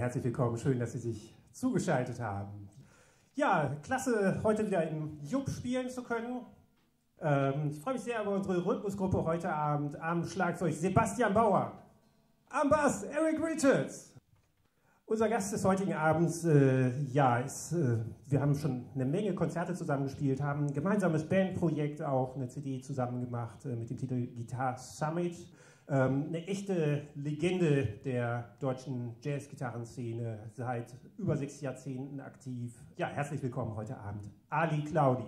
Herzlich willkommen, schön, dass Sie sich zugeschaltet haben. Ja, klasse, heute wieder im Jupp spielen zu können. Ich freue mich sehr über unsere Rhythmusgruppe heute Abend. Am Schlagzeug Sebastian Bauer, am Bass Eric Richards. Unser Gast des heutigen Abends, wir haben schon eine Menge Konzerte zusammengespielt, haben ein gemeinsames Bandprojekt, auch eine CD zusammen gemacht mit dem Titel Guitar Summit. Eine echte Legende der deutschen Jazz-Gitarrenszene, seit über 6 Jahrzehnten aktiv. Ja, herzlich willkommen heute Abend, Ali Claudi.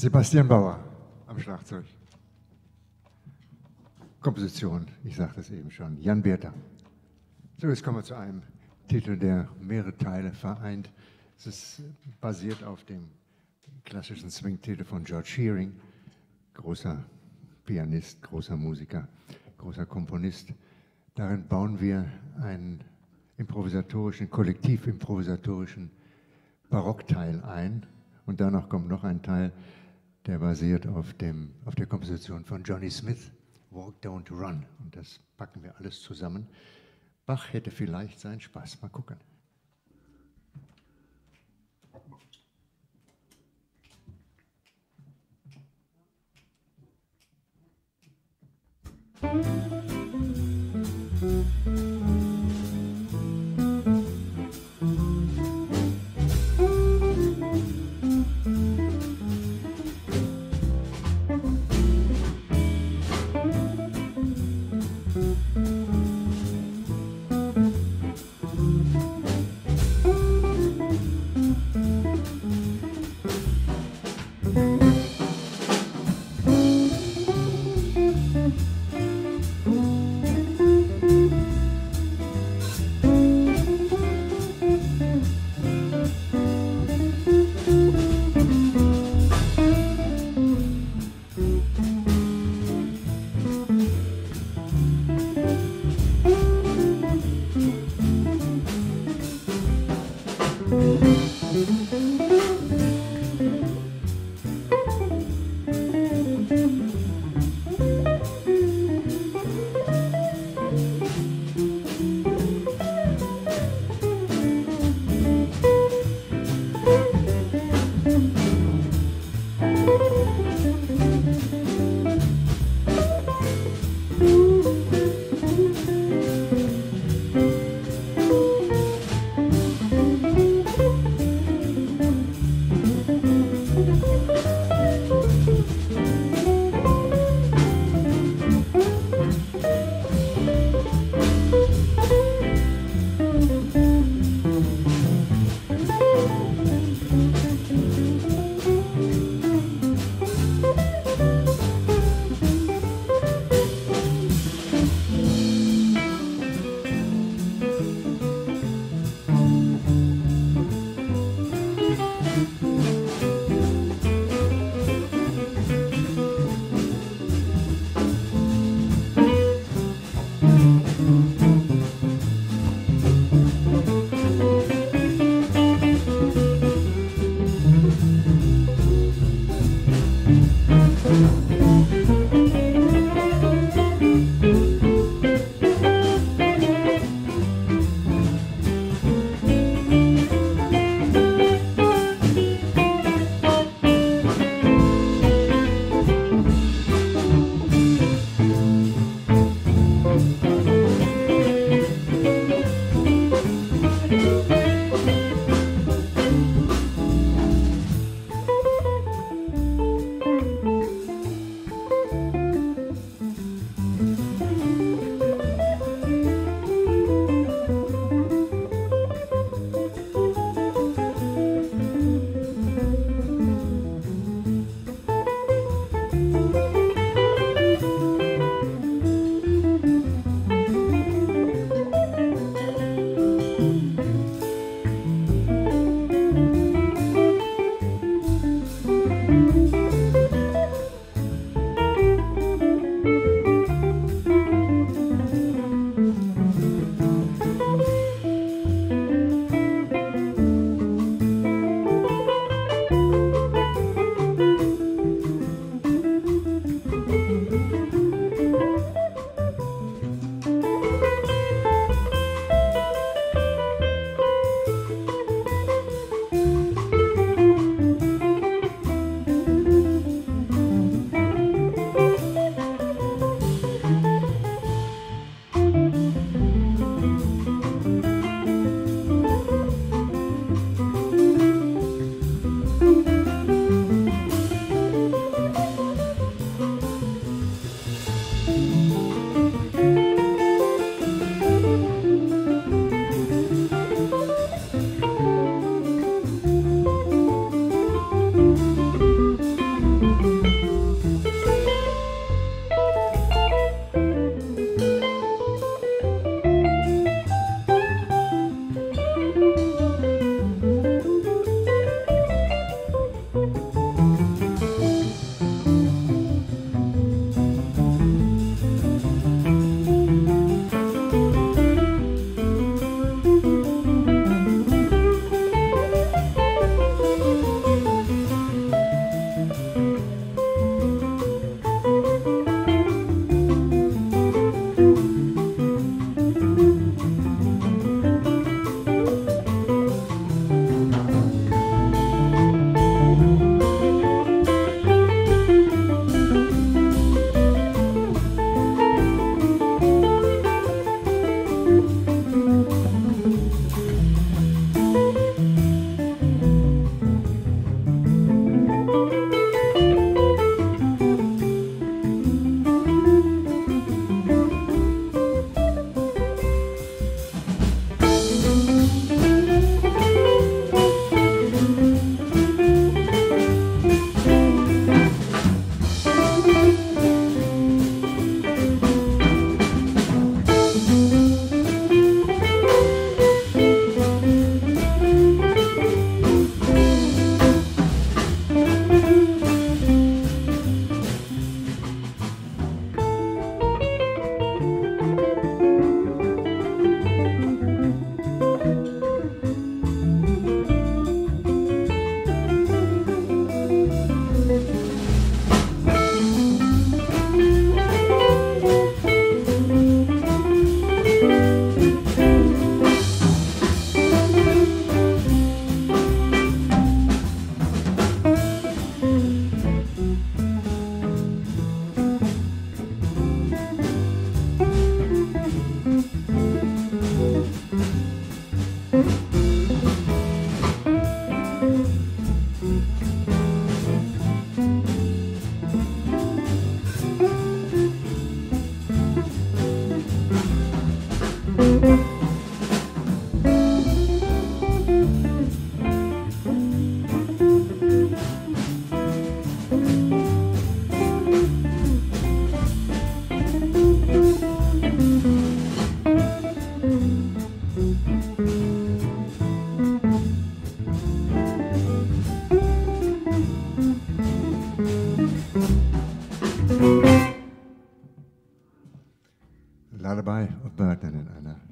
Sebastian Bauer am Schlagzeug. Komposition, ich sagte es eben schon, Jan Bierther. So, jetzt kommen wir zu einem Titel, der mehrere Teile vereint. Es ist basiert auf dem klassischen Swing-Titel von George Shearing, großer Pianist, großer Musiker, großer Komponist. Darin bauen wir einen improvisatorischen, kollektiv-improvisatorischen Barockteil ein. Und danach kommt noch ein Teil, der basiert auf der Komposition von Johnny Smith, Walk, Don't Run. Und das packen wir alles zusammen. Bach hätte vielleicht seinen Spaß. Mal gucken.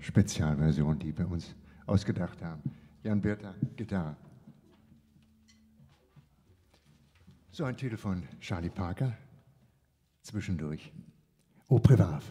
Spezialversion, die wir uns ausgedacht haben. Jan Bierther, Gitarre. So ein Titel von Charlie Parker, zwischendurch. Au Privave.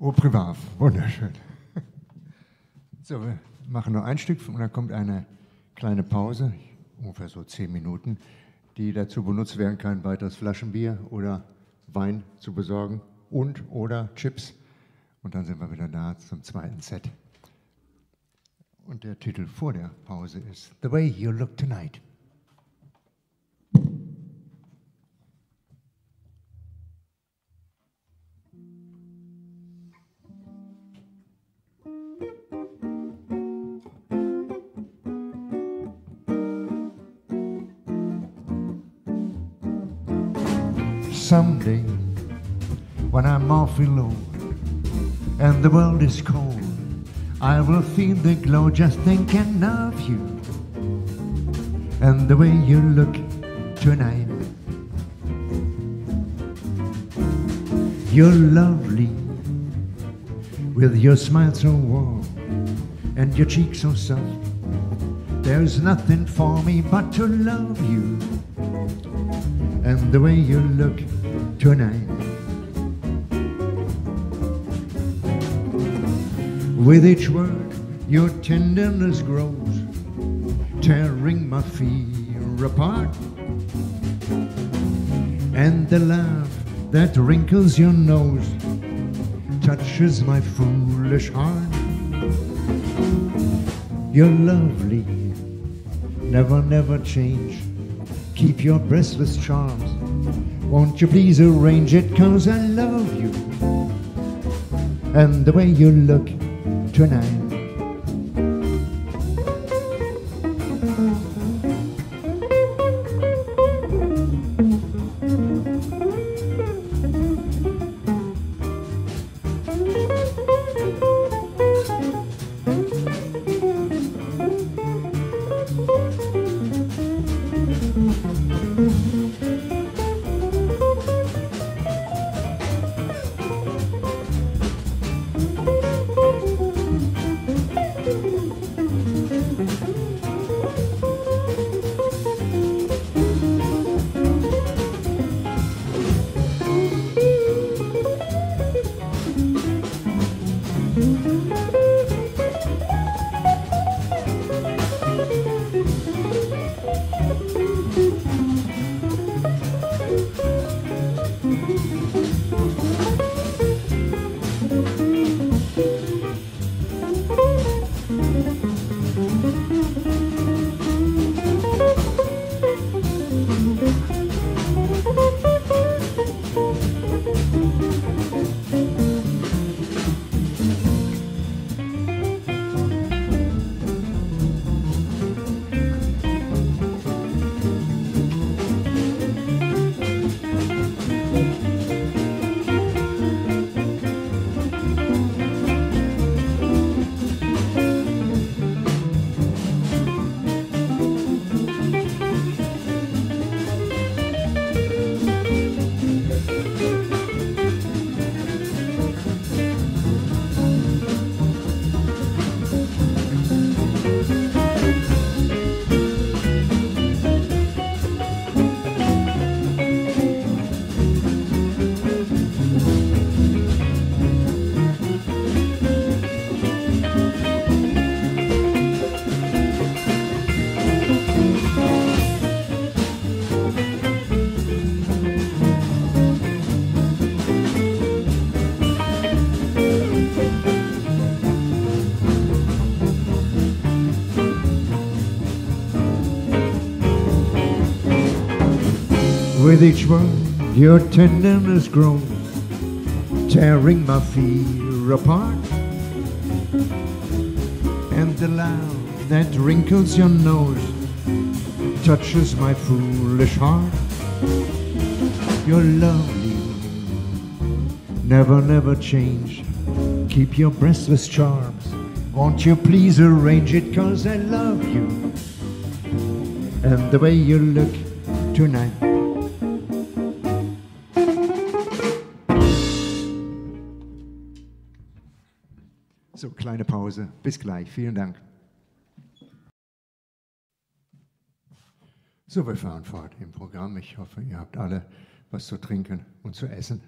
Au Privave, wunderschön. So, wir machen nur ein Stück und dann kommt eine kleine Pause, ungefähr so 10 Minuten, die dazu benutzt werden kann, weiteres Flaschenbier oder Wein zu besorgen und oder Chips. Und dann sind wir wieder da zum zweiten Set. Und der Titel vor der Pause ist The Way You Look Tonight. Someday, when I'm awfully low and the world is cold, I will feel the glow just thinking of you and the way you look tonight. You're lovely with your smile so warm and your cheek so soft. There's nothing for me but to love you and the way you look tonight. With each word your tenderness grows, tearing my fear apart, and the laugh that wrinkles your nose touches my foolish heart. You're lovely, never, never change. Keep your breathless charms. Won't you please arrange it, 'cause I love you and the way you look tonight. With each word your tenderness grows, tearing my fear apart, and the laugh that wrinkles your nose touches my foolish heart. You're lovely, never, never change. Keep your breathless charms. Won't you please arrange it, 'cause I love you and the way you look tonight. So, kleine Pause. Bis gleich. Vielen Dank. So, wir fahren fort im Programm. Ich hoffe, ihr habt alle was zu trinken und zu essen.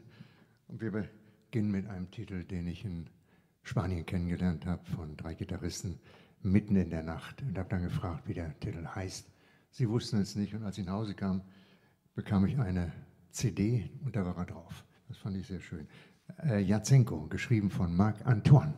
Und wir beginnen mit einem Titel, den ich ein Spanien kennengelernt habe, von 3 Gitarristen, mitten in der Nacht. Und habe dann gefragt, wie der Titel heißt. Sie wussten es nicht. Und als ich nach Hause kam, bekam ich eine CD und da war er drauf. Das fand ich sehr schön. Jatsenko, geschrieben von Marc Antoine.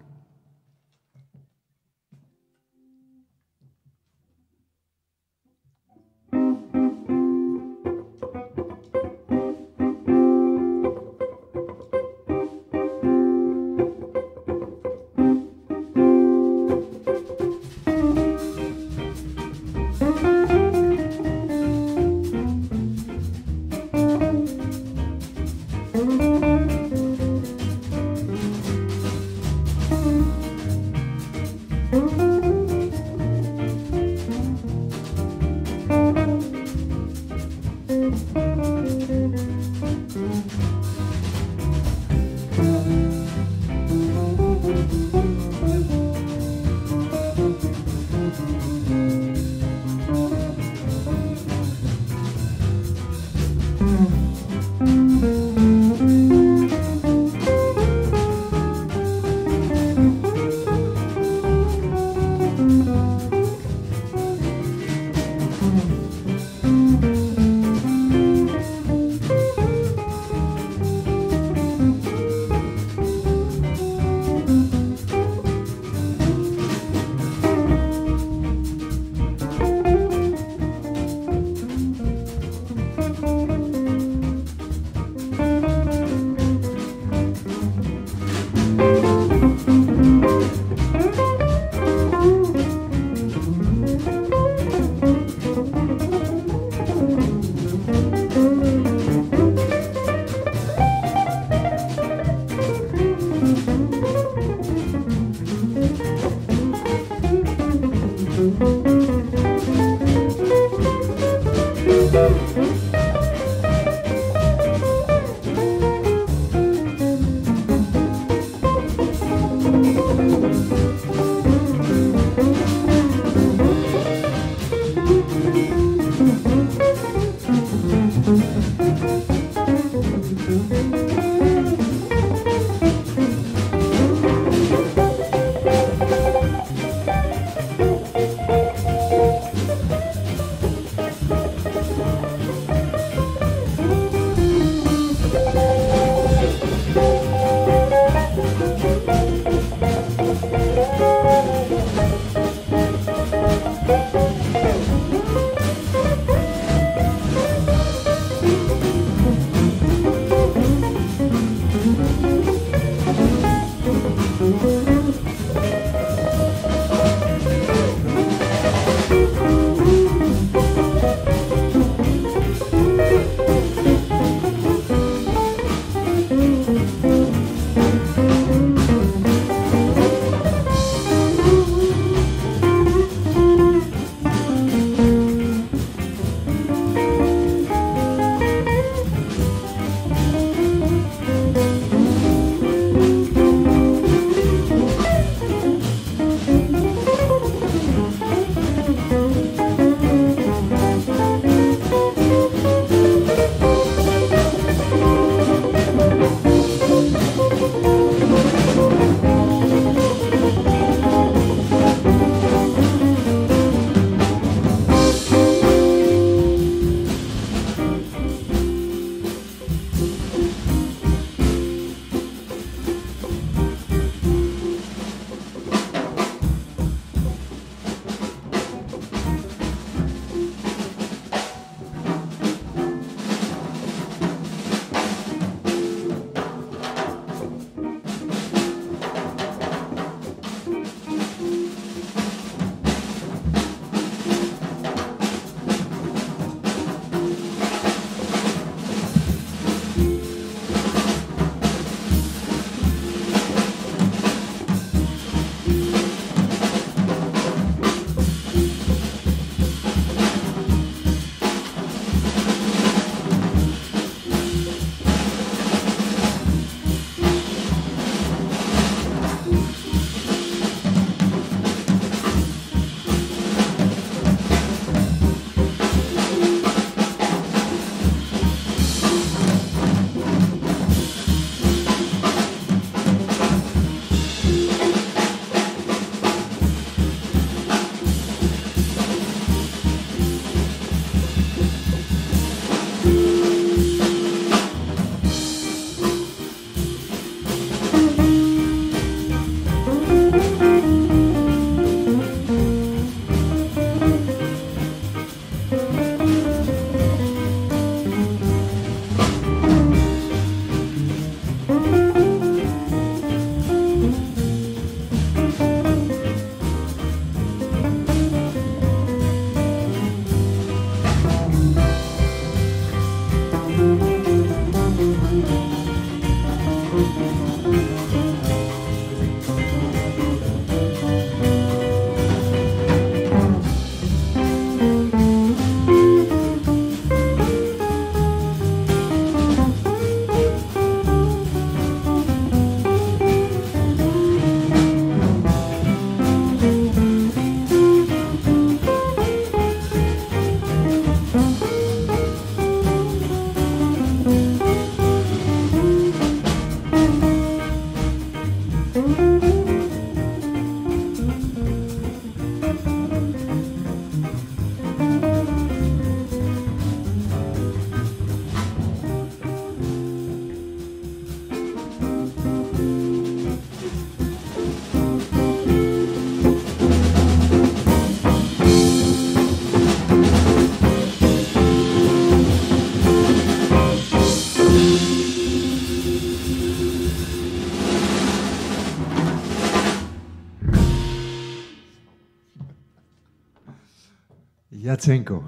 Katzenko.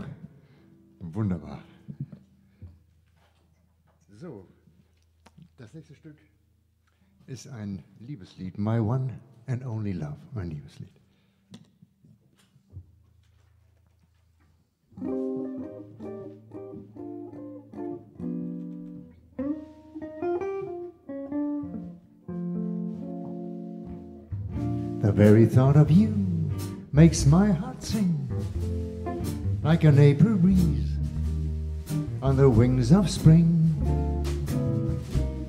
Wunderbar. So, das nächste Stück ist ein Liebeslied. My One and Only Love, mein Liebeslied. The very thought of you makes my heart sing like an April breeze on the wings of spring.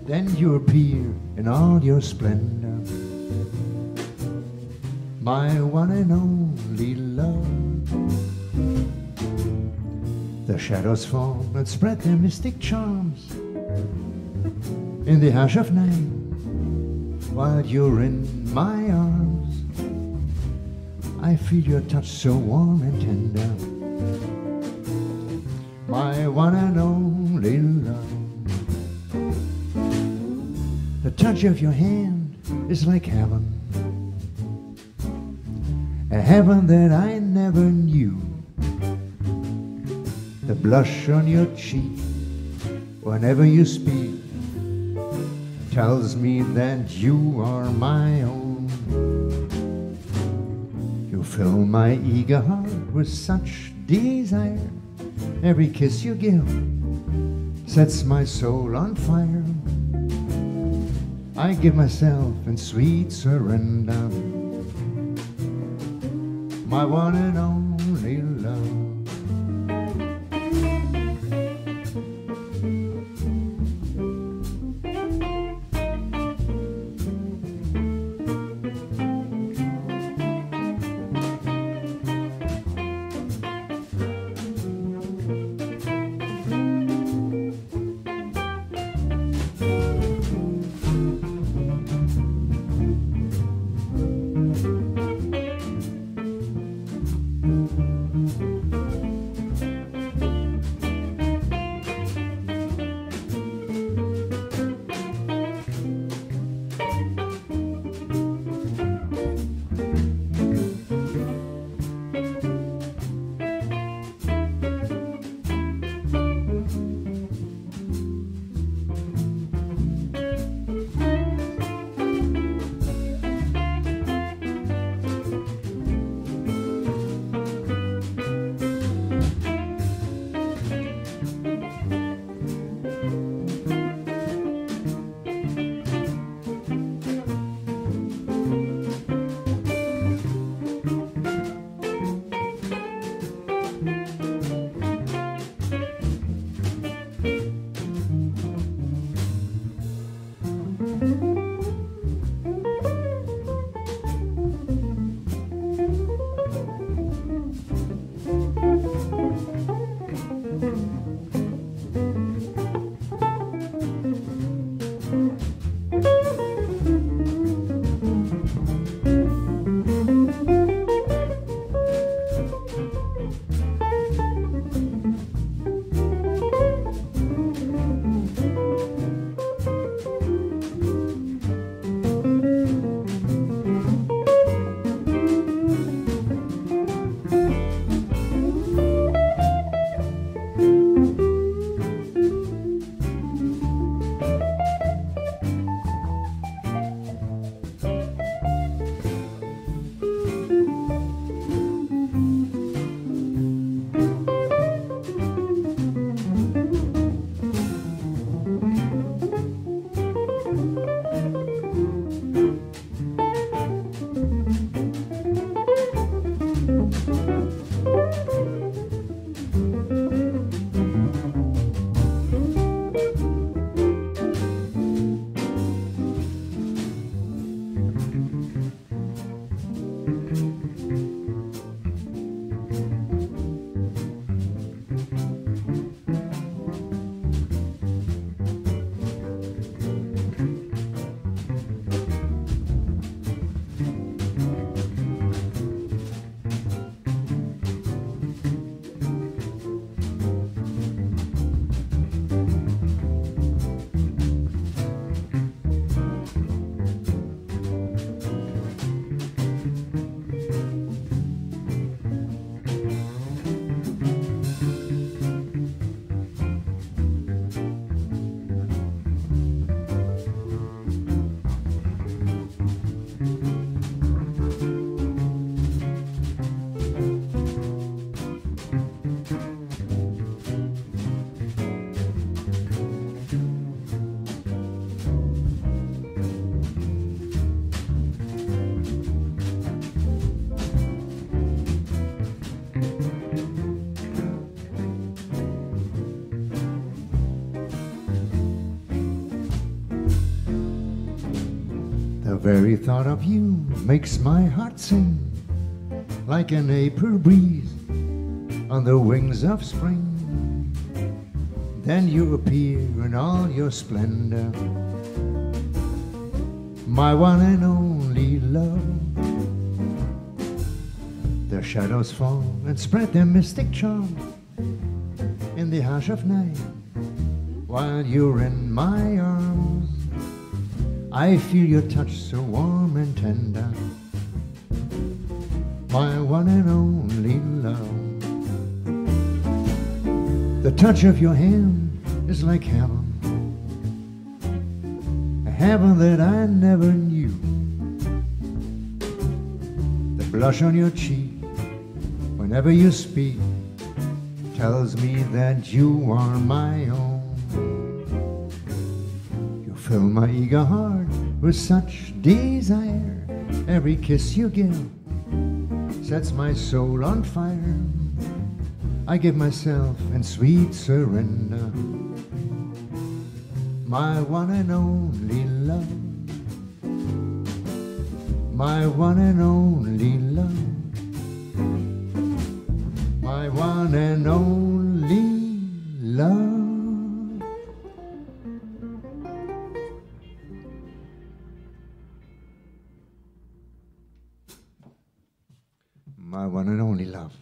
Then you appear in all your splendor, my one and only love. The shadows fall and spread their mystic charms in the hush of night while you're in my arms. I feel your touch so warm and tender, my one and only love. The touch of your hand is like heaven, a heaven that I never knew. The blush on your cheek whenever you speak tells me that you are my own. You fill my eager heart with such desire, every kiss you give sets my soul on fire. I give myself in sweet surrender, my one and only love. very thought of you makes my heart sing like an April breeze on the wings of spring. Then you appear in all your splendor, my one and only love. Their shadows fall and spread their mystic charm in the hush of night. While you're in my arms, I feel your touch so warm and tender, my one and only love. The touch of your hand is like heaven, a heaven that I never knew. The blush on your cheek whenever you speak tells me that you are my own. You fill my eager heart with such desire, every kiss you give sets my soul on fire. I give myself in sweet surrender, my one and only love, my one and only love, my one and only love. My one and only love.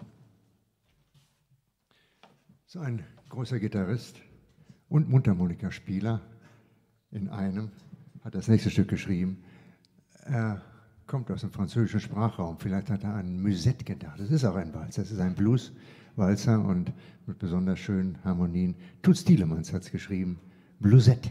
So ein großer Gitarrist und Mundharmonikaspieler in einem hat das nächste Stück geschrieben. Er kommt aus dem französischen Sprachraum, vielleicht hat er an Musette gedacht. Das ist auch ein Walzer, das ist ein Blueswalzer und mit besonders schönen Harmonien. Tut Stilemanns hat es geschrieben, Bluesette.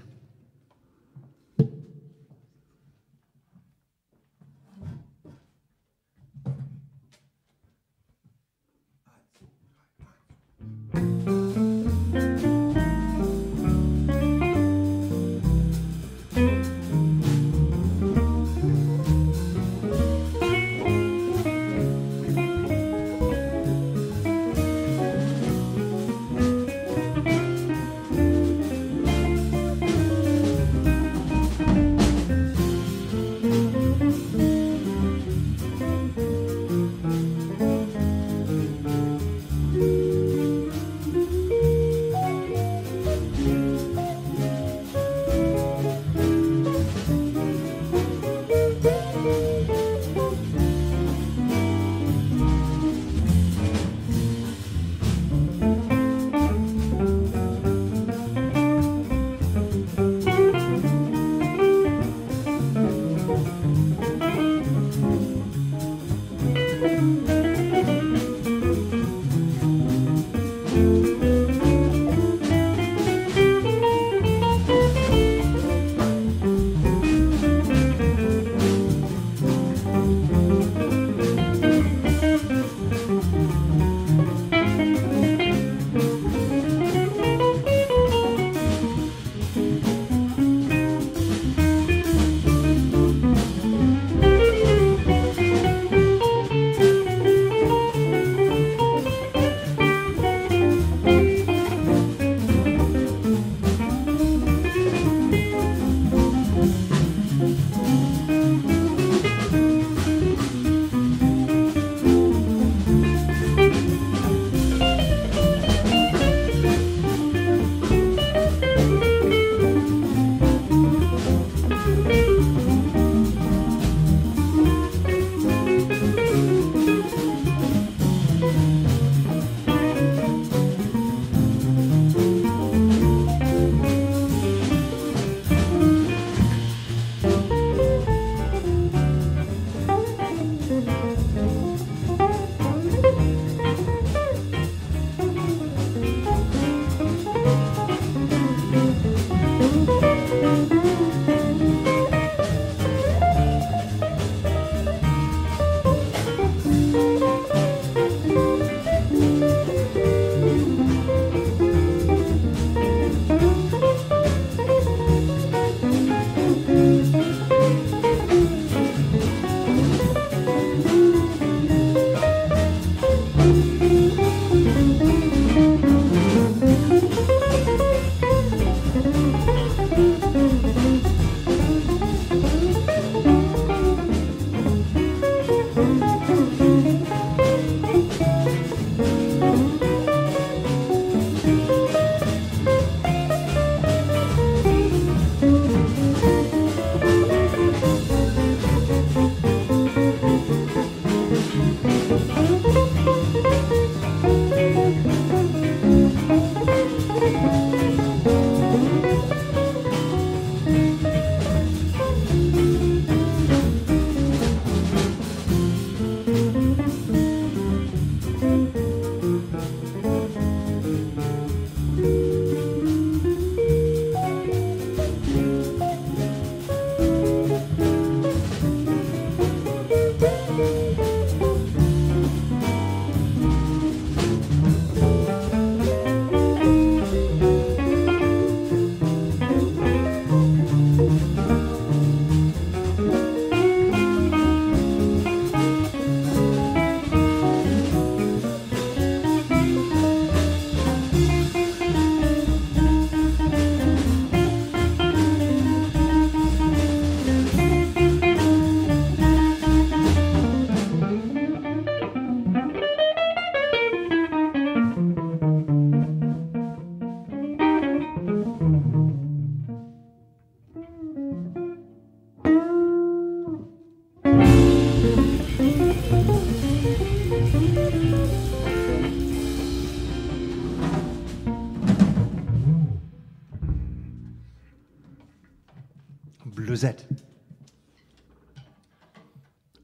Lösett.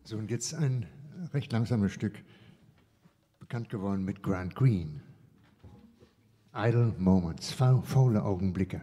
So, und jetzt ein recht langsames Stück, bekannt geworden mit Grant Green. Idle Moments, faule Augenblicke.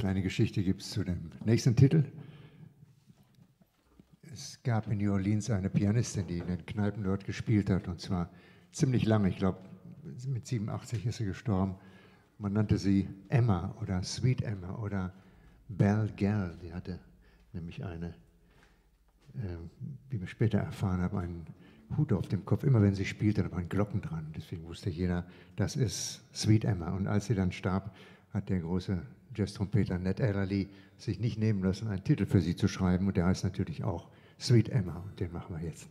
kleine Geschichte gibt es zu dem nächsten Titel. Es gab in New Orleans eine Pianistin, die in den Kneipen dort gespielt hat, und zwar ziemlich lange. Ich glaube, mit 87 ist sie gestorben. Man nannte sie Emma oder Sweet Emma oder Belle Gal. Die hatte nämlich eine, wie wir später erfahren haben, einen Hut auf dem Kopf. Immer wenn sie spielte, da waren Glocken dran. Deswegen wusste jeder, das ist Sweet Emma. Und als sie dann starb, hat der große Jazz-Trompeter Nat Adderley sich nicht nehmen lassen, einen Titel für sie zu schreiben. Und der heißt natürlich auch Sweet Emma. Und den machen wir jetzt.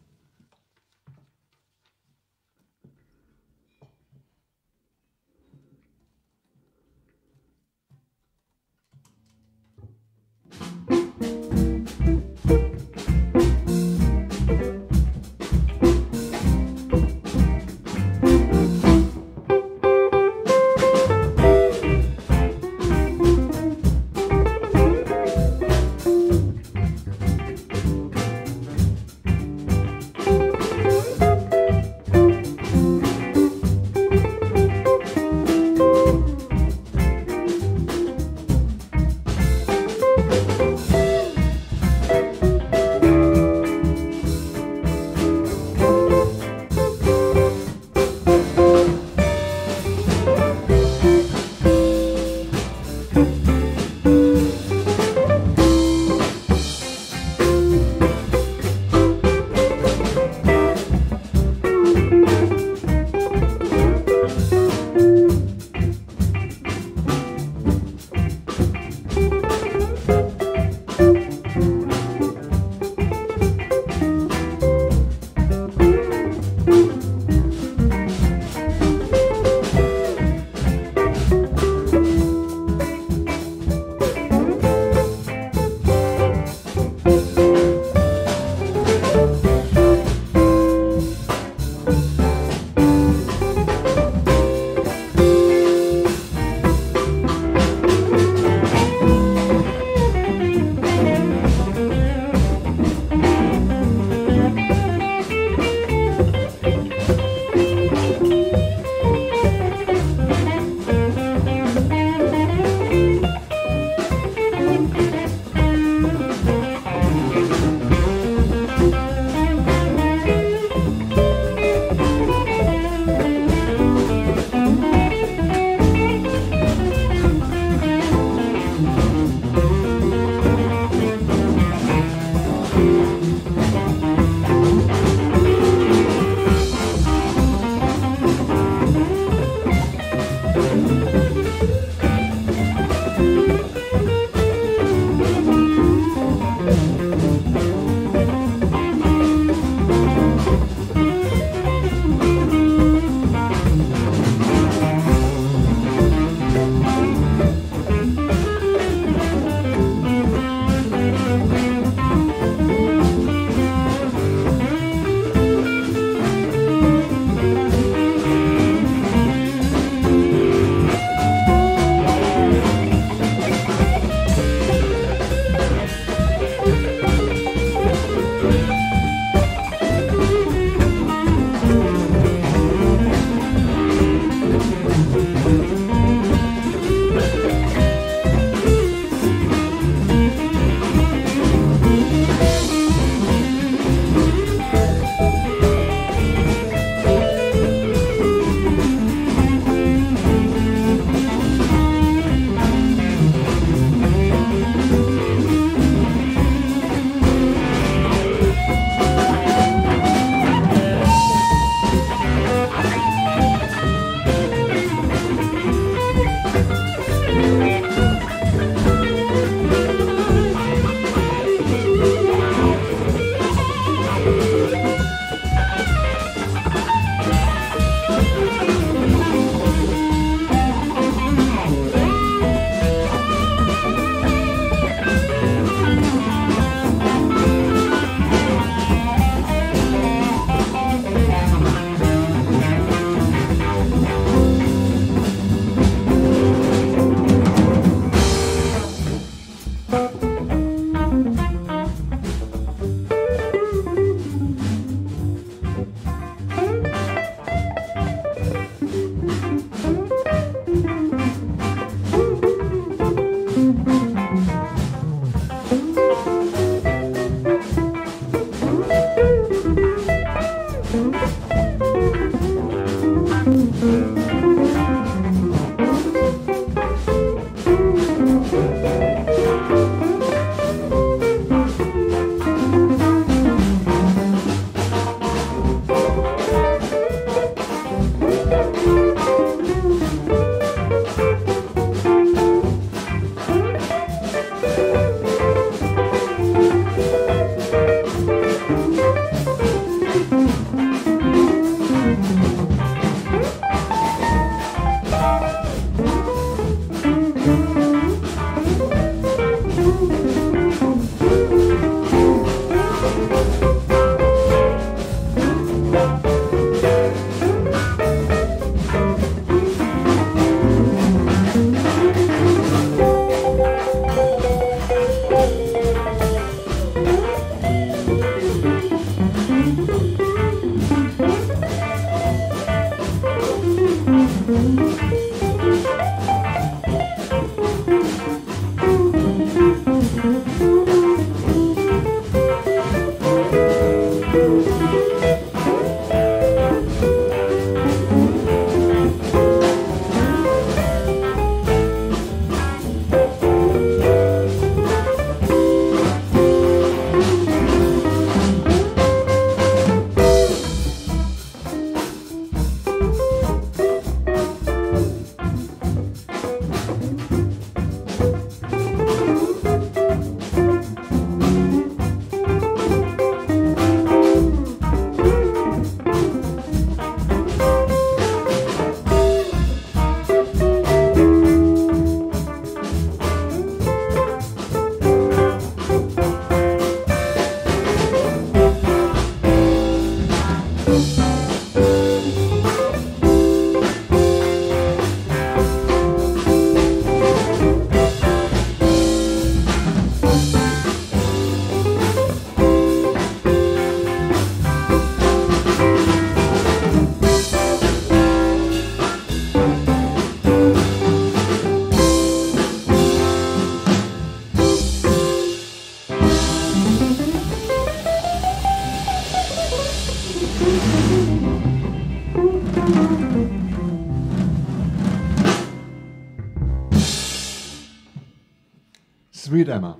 Sweet Emma.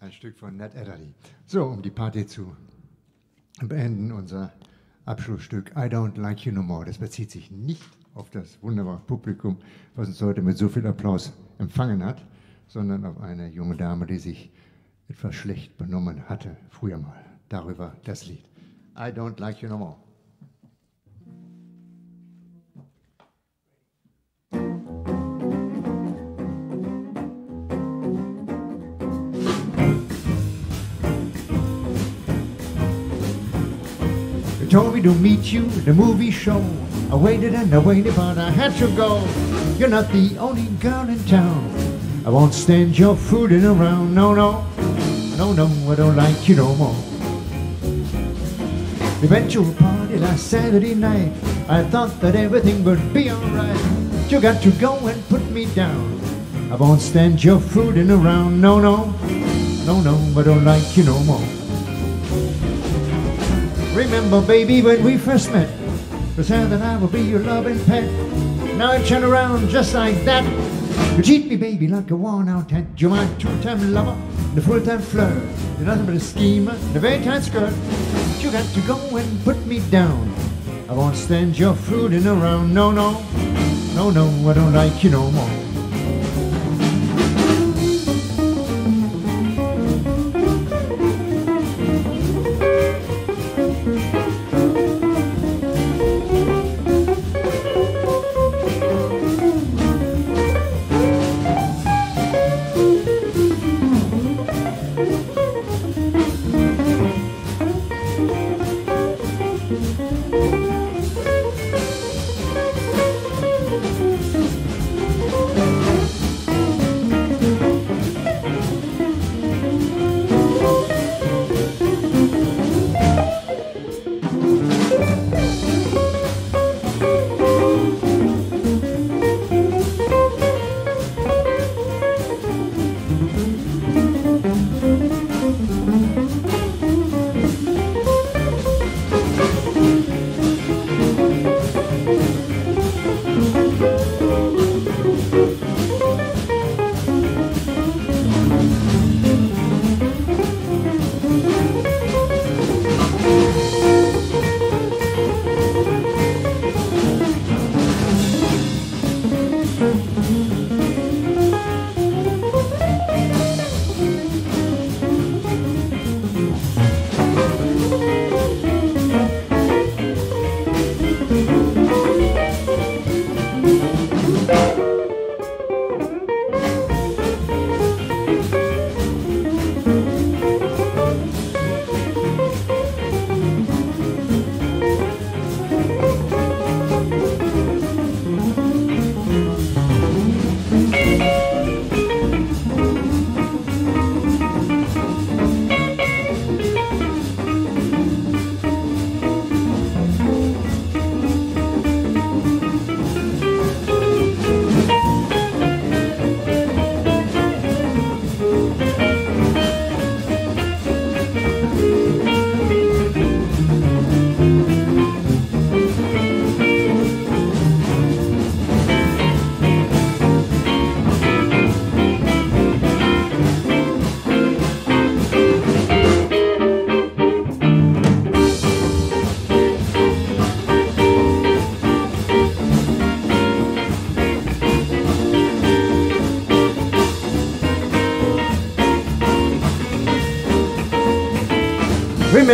Ein Stück von Nat Adderley. So, um die Party zu beenden, unser Abschlussstück I Don't Like You No More. Das bezieht sich nicht auf das wunderbare Publikum, was uns heute mit so viel Applaus empfangen hat, sondern auf eine junge Dame, die sich etwas schlecht benommen hatte, früher mal. Darüber das Lied. I Don't Like You No More. Told me to meet you at the movie show. I waited and I waited, but I had to go. You're not the only girl in town. I won't stand your fooling around. No, no, no, no, I don't like you no more. We went to a party last Saturday night. I thought that everything would be alright. You got to go and put me down. I won't stand your fooling around. No, no, no, no, I don't like you no more. Remember, baby, when we first met, you said that I would be your loving pet. Now I turn around just like that. You cheat me, baby, like a worn-out hat. You're my two-time lover, the full-time flirt. You're nothing but a schemer, the very tight skirt. You got to go and put me down. I won't stand your fooling around. No, no, no, no, I don't like you no more.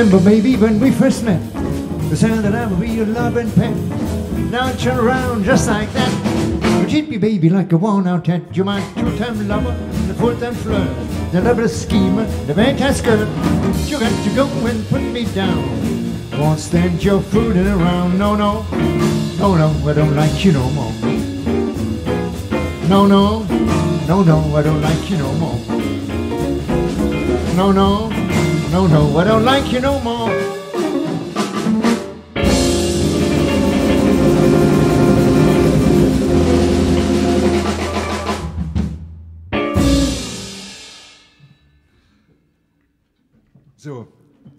Remember, baby, when we first met, you said that I would be your loving pet. Now I turn around just like that. You cheat me, baby, like a worn-out hat. You're my two-time lover, the full-time flirt, the lovely schemer, the bad skirt. You got to go and put me down. I won't stand your fooling around. No, no, no, no, I don't like you no more. No, no, no, no, I don't like you no more. No, no. No, no, I don't like you no more. So,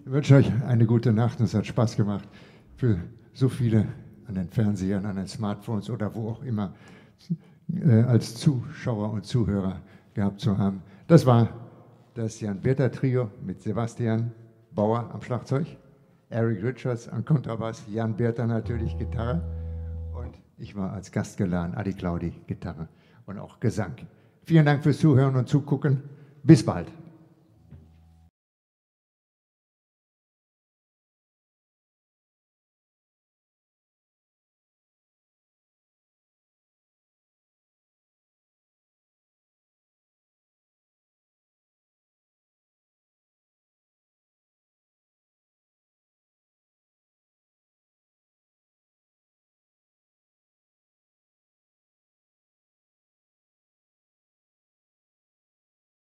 ich wünsche euch eine gute Nacht. Es hat Spaß gemacht für so viele an den Fernsehern, an den Smartphones oder wo auch immer als Zuschauer und Zuhörer gehabt zu haben. Das war das Jan Bierther Trio mit Sebastian Bauer am Schlagzeug, Eric Richards am Kontrabass, Jan Bierther natürlich Gitarre und ich war als Gast geladen, Ali Claudi Gitarre und auch Gesang. Vielen Dank fürs Zuhören und Zugucken. Bis bald.